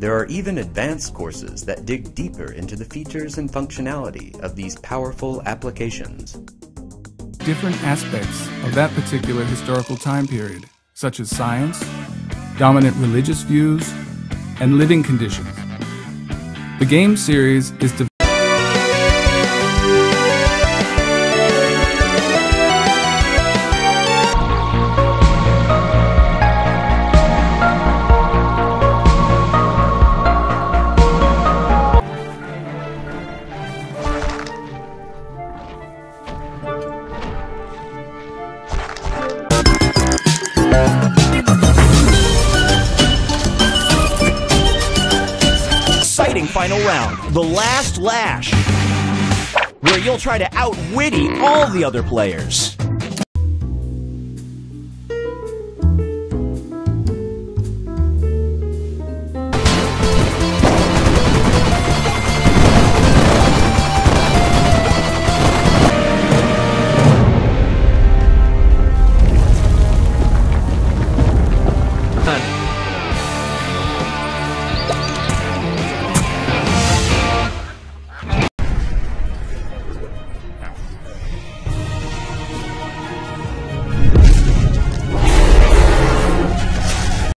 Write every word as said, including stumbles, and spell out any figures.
There are even advanced courses that dig deeper into the features and functionality of these powerful applications. Different aspects of that particular historical time period, such as science, dominant religious views, and living conditions. The game series is developed final round, the last lash, where you'll try to outwitty all the other players.